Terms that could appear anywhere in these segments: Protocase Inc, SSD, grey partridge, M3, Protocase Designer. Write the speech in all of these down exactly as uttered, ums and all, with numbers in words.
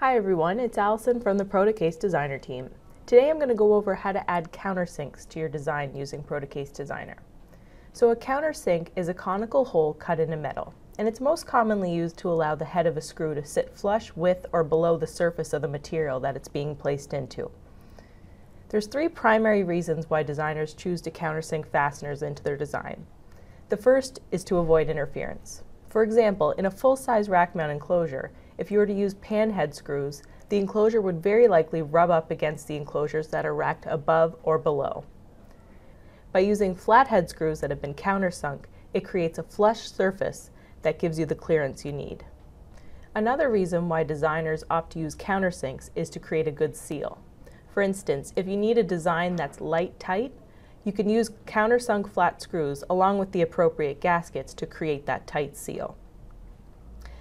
Hi everyone, it's Allison from the Protocase Designer team. Today I'm going to go over how to add countersinks to your design using Protocase Designer. So a countersink is a conical hole cut in a metal, and it's most commonly used to allow the head of a screw to sit flush with or below the surface of the material that it's being placed into. There's three primary reasons why designers choose to countersink fasteners into their design. The first is to avoid interference. For example, in a full-size rack mount enclosure, if you were to use pan head screws, the enclosure would very likely rub up against the enclosures that are racked above or below. By using flat head screws that have been countersunk, it creates a flush surface that gives you the clearance you need. Another reason why designers opt to use countersinks is to create a good seal. For instance, if you need a design that's light tight, you can use countersunk flat screws along with the appropriate gaskets to create that tight seal.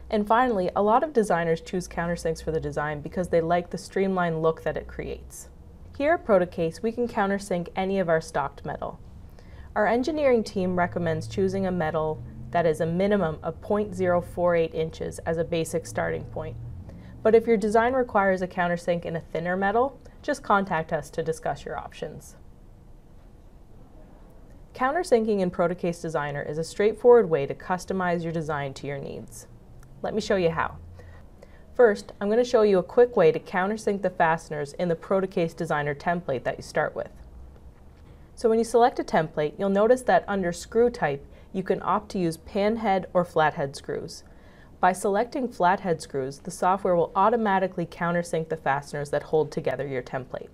And finally, a lot of designers choose countersinks for the design because they like the streamlined look that it creates. Here at Protocase, we can countersink any of our stocked metal. Our engineering team recommends choosing a metal that is a minimum of zero point zero four eight inches as a basic starting point. But if your design requires a countersink in a thinner metal, just contact us to discuss your options. Countersinking in Protocase Designer is a straightforward way to customize your design to your needs. Let me show you how. First, I'm going to show you a quick way to countersink the fasteners in the Protocase Designer template that you start with. So when you select a template, you'll notice that under screw type, you can opt to use pan head or flathead screws. By selecting flathead screws, the software will automatically countersink the fasteners that hold together your template.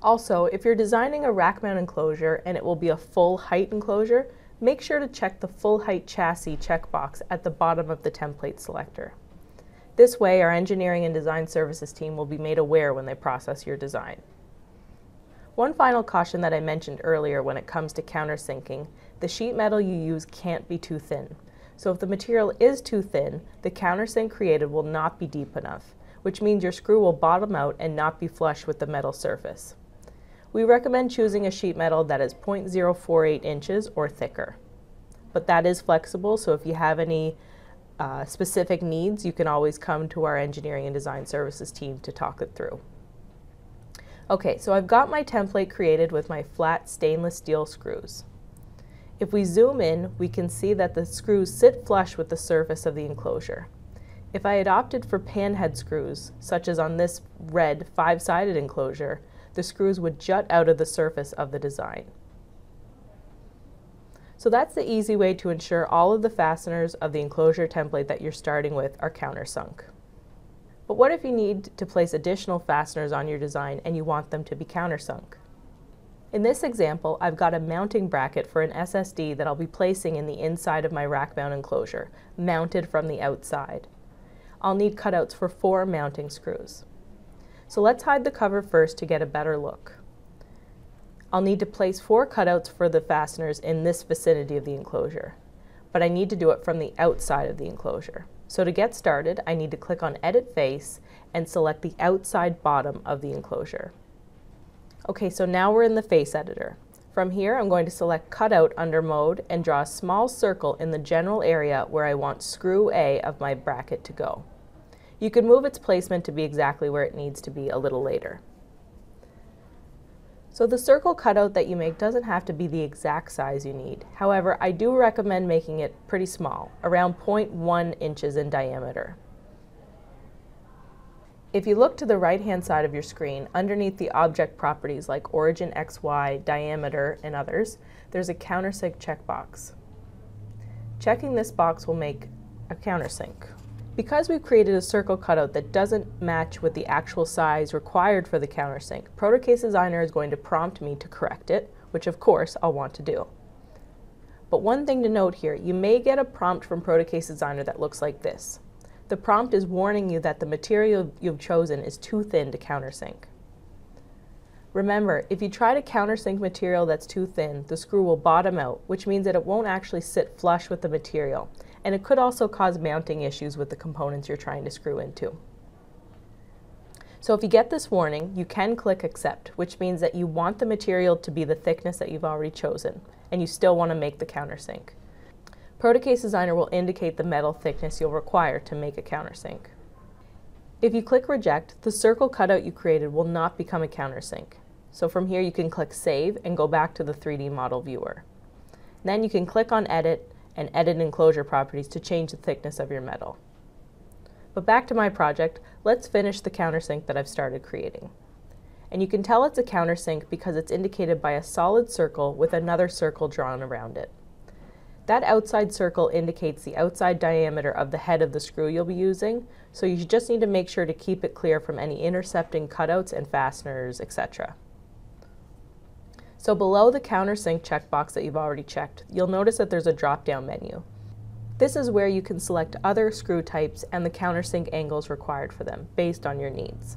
Also, if you're designing a rack mount enclosure and it will be a full height enclosure, make sure to check the full height chassis checkbox at the bottom of the template selector. This way, our engineering and design services team will be made aware when they process your design. One final caution that I mentioned earlier when it comes to countersinking, the sheet metal you use can't be too thin. So if the material is too thin, the countersink created will not be deep enough, which means your screw will bottom out and not be flush with the metal surface. We recommend choosing a sheet metal that is zero point zero four eight inches or thicker. But that is flexible, so if you have any uh, specific needs, you can always come to our engineering and design services team to talk it through. Okay, so I've got my template created with my flat stainless steel screws. If we zoom in, we can see that the screws sit flush with the surface of the enclosure. If I had opted for pan head screws, such as on this red five-sided enclosure, the screws would jut out of the surface of the design. So that's the easy way to ensure all of the fasteners of the enclosure template that you're starting with are countersunk. But what if you need to place additional fasteners on your design and you want them to be countersunk? In this example, I've got a mounting bracket for an S S D that I'll be placing in the inside of my rack mount enclosure, mounted from the outside. I'll need cutouts for four mounting screws. So let's hide the cover first to get a better look. I'll need to place four cutouts for the fasteners in this vicinity of the enclosure, but I need to do it from the outside of the enclosure. So to get started, I need to click on Edit Face and select the outside bottom of the enclosure. Okay, so now we're in the face editor. From here, I'm going to select Cutout under Mode and draw a small circle in the general area where I want screw A of my bracket to go. You can move its placement to be exactly where it needs to be a little later. So the circle cutout that you make doesn't have to be the exact size you need. However, I do recommend making it pretty small, around zero point one inches in diameter. If you look to the right-hand side of your screen, underneath the object properties like Origin X Y, Diameter, and others, there's a countersink checkbox. Checking this box will make a countersink. Because we've created a circle cutout that doesn't match with the actual size required for the countersink, Protocase Designer is going to prompt me to correct it, which of course I'll want to do. But one thing to note here, you may get a prompt from Protocase Designer that looks like this. The prompt is warning you that the material you've chosen is too thin to countersink. Remember, if you try to countersink material that's too thin, the screw will bottom out, which means that it won't actually sit flush with the material, and it could also cause mounting issues with the components you're trying to screw into. So if you get this warning, you can click Accept, which means that you want the material to be the thickness that you've already chosen, and you still want to make the countersink. Protocase Designer will indicate the metal thickness you'll require to make a countersink. If you click reject, the circle cutout you created will not become a countersink. So from here you can click save and go back to the three D model viewer. Then you can click on edit and edit enclosure properties to change the thickness of your metal. But back to my project, let's finish the countersink that I've started creating. And you can tell it's a countersink because it's indicated by a solid circle with another circle drawn around it. That outside circle indicates the outside diameter of the head of the screw you'll be using, so you just need to make sure to keep it clear from any intercepting cutouts and fasteners, et cetera. So below the countersink checkbox that you've already checked, you'll notice that there's a drop-down menu. This is where you can select other screw types and the countersink angles required for them, based on your needs.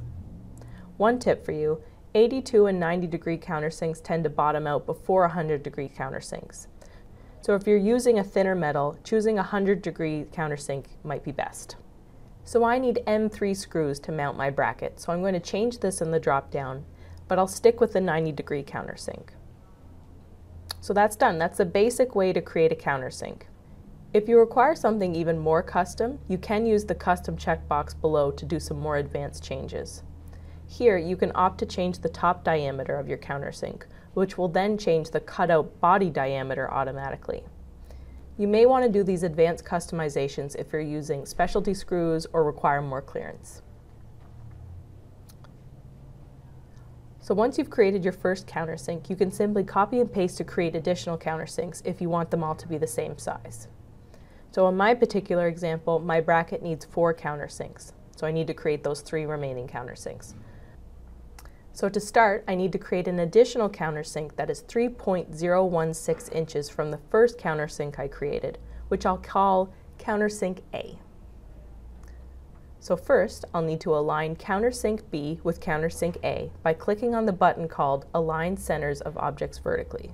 One tip for you, eighty-two and ninety degree countersinks tend to bottom out before one hundred degree countersinks. So if you're using a thinner metal, choosing a one hundred degree countersink might be best. So I need M three screws to mount my bracket, so I'm going to change this in the drop-down, but I'll stick with the ninety degree countersink. So that's done. That's the basic way to create a countersink. If you require something even more custom, you can use the custom checkbox below to do some more advanced changes. Here you can opt to change the top diameter of your countersink, which will then change the cutout body diameter automatically. You may want to do these advanced customizations if you're using specialty screws or require more clearance. So once you've created your first countersink, you can simply copy and paste to create additional countersinks if you want them all to be the same size. So in my particular example, my bracket needs four countersinks, so I need to create those three remaining countersinks. So to start, I need to create an additional countersink that is three point zero one six inches from the first countersink I created, which I'll call countersink A. So first, I'll need to align countersink B with countersink A by clicking on the button called Align Centers of Objects Vertically.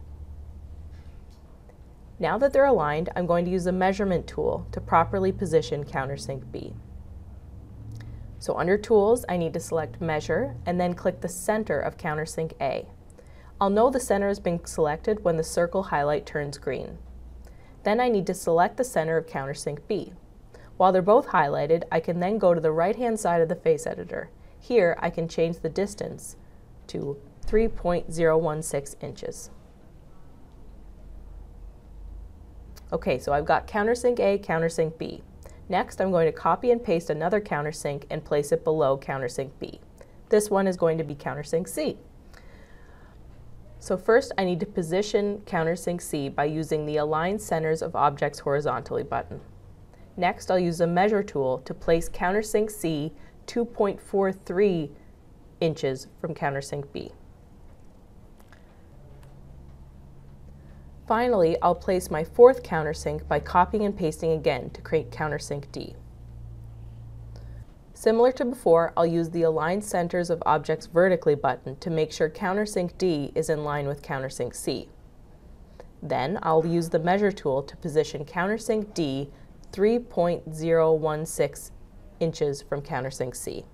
Now that they're aligned, I'm going to use the measurement tool to properly position countersink B. So under Tools, I need to select Measure and then click the center of countersink A. I'll know the center has been selected when the circle highlight turns green. Then I need to select the center of countersink B. While they're both highlighted, I can then go to the right-hand side of the face editor. Here, I can change the distance to three point zero one six inches. Okay, so I've got countersink A, countersink B. Next, I'm going to copy and paste another countersink and place it below countersink B. This one is going to be countersink C. So first, I need to position countersink C by using the Align Centers of Objects Horizontally button. Next, I'll use the Measure tool to place countersink C two point four three inches from countersink B. Finally, I'll place my fourth countersink by copying and pasting again to create countersink D. Similar to before, I'll use the Align Centers of Objects Vertically button to make sure countersink D is in line with countersink C. Then, I'll use the Measure tool to position countersink D three point zero one six inches from countersink C.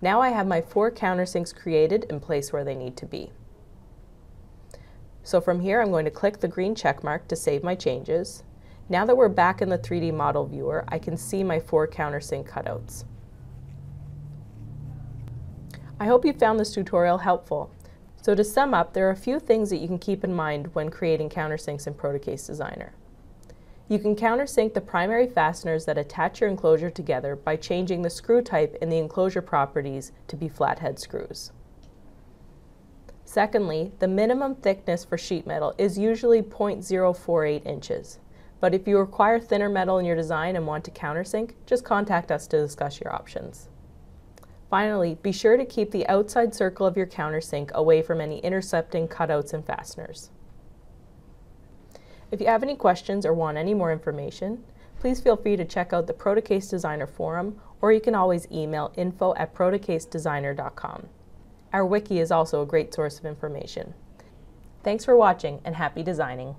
Now I have my four countersinks created and placed where they need to be. So from here I'm going to click the green check mark to save my changes. Now that we're back in the three D model viewer, I can see my four countersink cutouts. I hope you found this tutorial helpful. So to sum up, there are a few things that you can keep in mind when creating countersinks in Protocase Designer. You can countersink the primary fasteners that attach your enclosure together by changing the screw type in the enclosure properties to be flathead screws. Secondly, the minimum thickness for sheet metal is usually zero point zero four eight inches, but if you require thinner metal in your design and want to countersink, just contact us to discuss your options. Finally, be sure to keep the outside circle of your countersink away from any intercepting cutouts and fasteners. If you have any questions or want any more information, please feel free to check out the Protocase Designer forum, or you can always email info at protocase designer dot com. Our wiki is also a great source of information. Thanks for watching and happy designing!